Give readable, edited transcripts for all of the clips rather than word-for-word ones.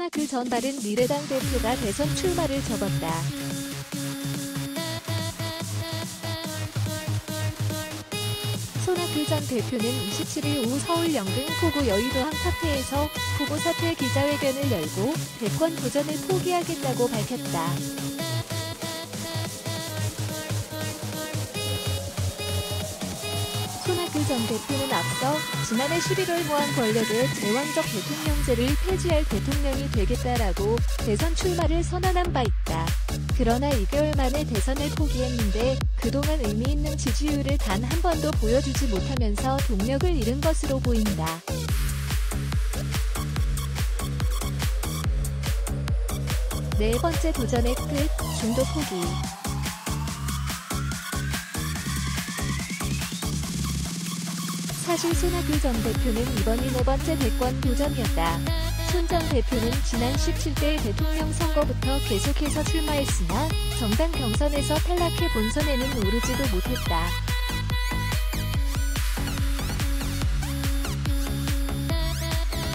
손학규 전 바른미래당 대표가 대선 출마를 접었다. 손학규 전 대표는 27일 오후 서울 영등 포구 여의도 한 카페에서 후보 사퇴 기자회견을 열고 대권 도전을 포기하겠다고 밝혔다. 손학규 전 대표는 앞서 지난해 11월 모한 권력의 제왕적 대통령제를 폐지할 대통령이 되겠다라고 대선 출마를 선언한 바 있다. 그러나 2개월 만에 대선을 포기했는데 그동안 의미 있는 지지율을 단 한 번도 보여주지 못하면서 동력을 잃은 것으로 보인다. 네 번째 도전의 끝, 중도 포기. 사실 손학규 전 대표는 이번이 4번째 대권 도전이었다. 손 전 대표는 지난 17대 대통령 선거부터 계속해서 출마했으나 정당 경선에서 탈락해 본선에는 오르지도 못했다.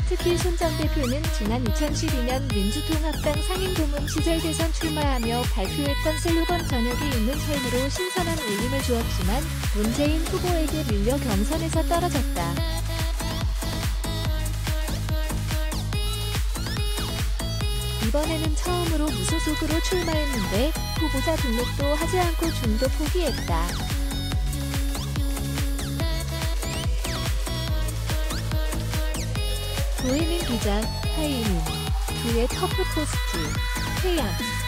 특히 손 전 대표는 지난 2012년 민주통합당 상임고문 시절 대선 출마하며 발표했던 슬로건 "저녁이 있는 삶으로" 신선한 울림을 주었지만 문재인 후보에게 밀려 경선에서 떨어졌다. 이번에는 처음으로 무소속으로 출마했는데 후보자 등록도 하지 않고 중도 포기했다. 조혜민 기자, 하이민. 그의 터프 포스트. 태양.